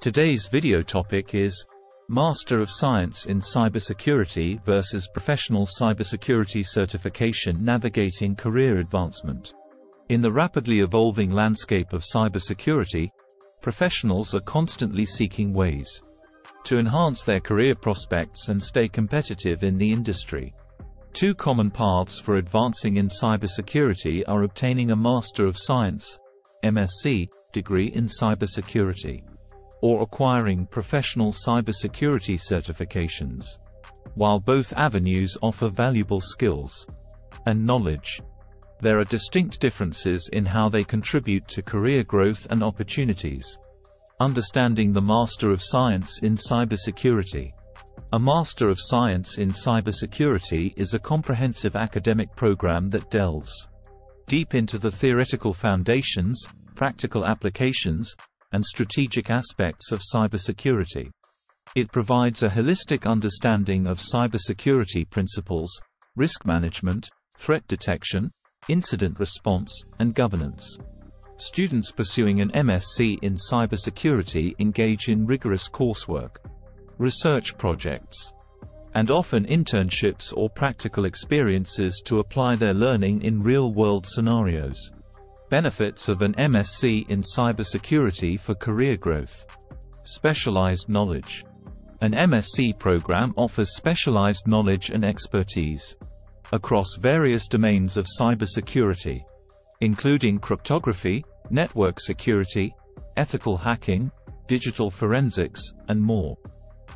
Today's video topic is Master of Science in Cybersecurity versus Professional Cybersecurity Certification: Navigating Career Advancement. In the rapidly evolving landscape of cybersecurity, professionals are constantly seeking ways to enhance their career prospects and stay competitive in the industry. Two common paths for advancing in cybersecurity are obtaining a Master of Science (MSc) degree in cybersecurity, or acquiring professional cybersecurity certifications. While both avenues offer valuable skills and knowledge, there are distinct differences in how they contribute to career growth and opportunities. Understanding the Master of Science in Cybersecurity. A Master of Science in Cybersecurity is a comprehensive academic program that delves deep into the theoretical foundations, practical applications, and strategic aspects of cybersecurity. It provides a holistic understanding of cybersecurity principles, risk management, threat detection, incident response, and governance. Students pursuing an MSc in cybersecurity engage in rigorous coursework, research projects, and often internships or practical experiences to apply their learning in real-world scenarios. Benefits of an MSc in cybersecurity for career growth. Specialized knowledge. An MSc program offers specialized knowledge and expertise across various domains of cybersecurity, including cryptography, network security, ethical hacking, digital forensics, and more.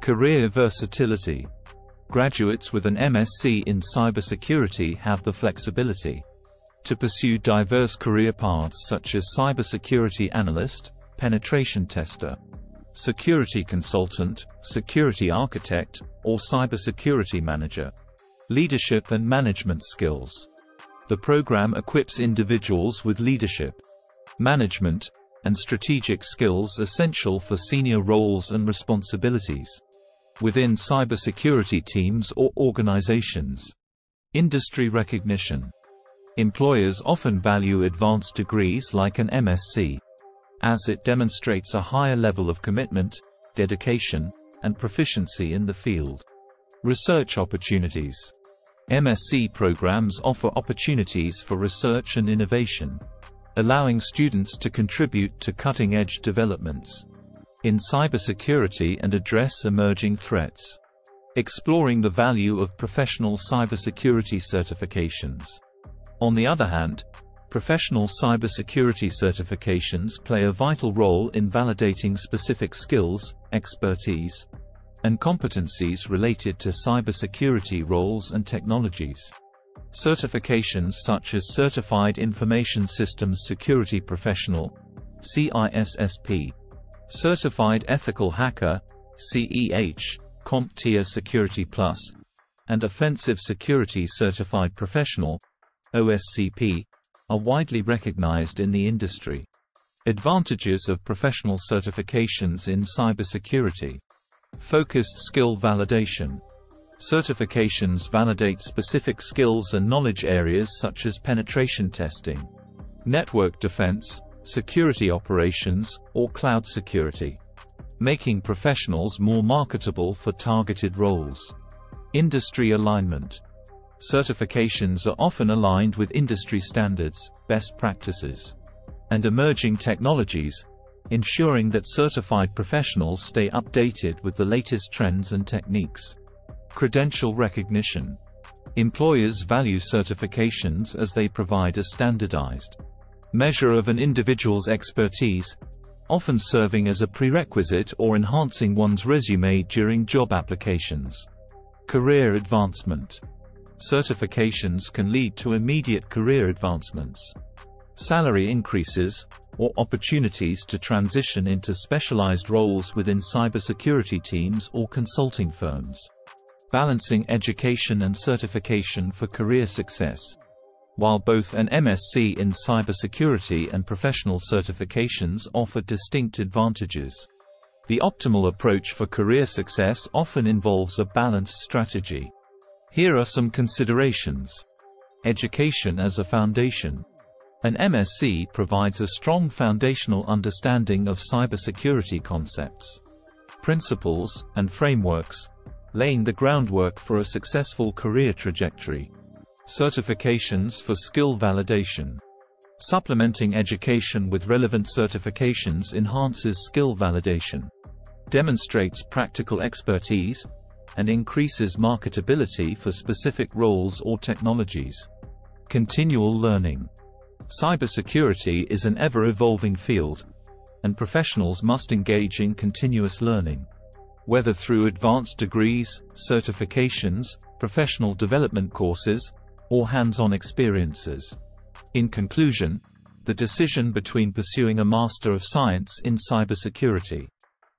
Career versatility. Graduates with an MSc in cybersecurity have the flexibility to pursue diverse career paths such as cybersecurity analyst, penetration tester, security consultant, security architect, or cybersecurity manager. Leadership and management skills. The program equips individuals with leadership, management, and strategic skills essential for senior roles and responsibilities within cybersecurity teams or organizations. Industry recognition. Employers often value advanced degrees like an MSc, as it demonstrates a higher level of commitment, dedication, and proficiency in the field. Research opportunities. MSc programs offer opportunities for research and innovation, allowing students to contribute to cutting-edge developments in cybersecurity and address emerging threats. Exploring the value of professional cybersecurity certifications. On the other hand, professional cybersecurity certifications play a vital role in validating specific skills, expertise, and competencies related to cybersecurity roles and technologies. Certifications such as Certified Information Systems Security Professional (CISSP), Certified Ethical Hacker (CEH), CompTIA Security+, and Offensive Security Certified Professional (OSCP) are widely recognized in the industry. Advantages of professional certifications in cybersecurity. Focused skill validation. Certifications validate specific skills and knowledge areas such as penetration testing, network defense, security operations, or cloud security, making professionals more marketable for targeted roles. Industry alignment. Certifications are often aligned with industry standards, best practices, and emerging technologies, ensuring that certified professionals stay updated with the latest trends and techniques. Credential recognition. Employers value certifications as they provide a standardized measure of an individual's expertise, often serving as a prerequisite or enhancing one's resume during job applications. Career advancement. Certifications can lead to immediate career advancements, salary increases, or opportunities to transition into specialized roles within cybersecurity teams or consulting firms. Balancing education and certification for career success. While both an MSc in cybersecurity and professional certifications offer distinct advantages, the optimal approach for career success often involves a balanced strategy. Here are some considerations. Education as a foundation. An MSc provides a strong foundational understanding of cybersecurity concepts, principles, and frameworks, laying the groundwork for a successful career trajectory. Certifications for skill validation. Supplementing education with relevant certifications enhances skill validation, demonstrates practical expertise, and increases marketability for specific roles or technologies. Continual learning. Cybersecurity is an ever-evolving field, and professionals must engage in continuous learning, whether through advanced degrees, certifications, professional development courses, or hands-on experiences. In conclusion, the decision between pursuing a Master of Science in Cybersecurity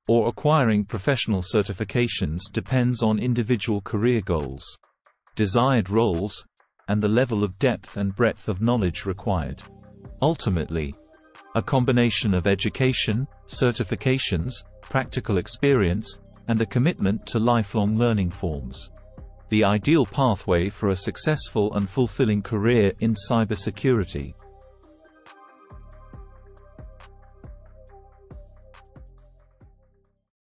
or acquiring professional certifications depends on individual career goals, desired roles, and the level of depth and breadth of knowledge required. Ultimately, a combination of education, certifications, practical experience, and a commitment to lifelong learning forms the ideal pathway for a successful and fulfilling career in cybersecurity.